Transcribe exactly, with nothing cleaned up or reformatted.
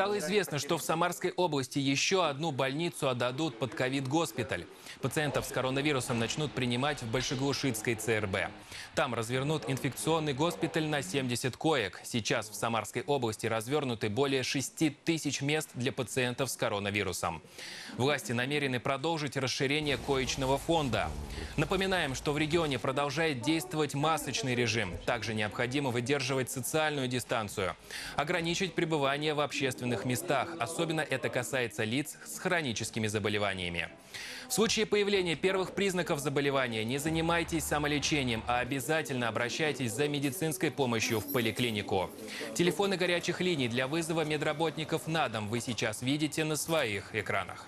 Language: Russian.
Стало известно, что в Самарской области еще одну больницу отдадут под ковид-госпиталь. Пациентов с коронавирусом начнут принимать в Большеглушицкой ЦРБ. Там развернут инфекционный госпиталь на семьдесят коек. Сейчас в Самарской области развернуты более шести тысяч мест для пациентов с коронавирусом. Власти намерены продолжить расширение коечного фонда. Напоминаем, что в регионе продолжает действовать масочный режим. Также необходимо выдерживать социальную дистанцию, ограничить пребывание в общественных местах. Особенно это касается лиц с хроническими заболеваниями. В случае появления первых признаков заболевания не занимайтесь самолечением, а обязательно обращайтесь за медицинской помощью в поликлинику. Телефоны горячих линий для вызова медработников на дом вы сейчас видите на своих экранах.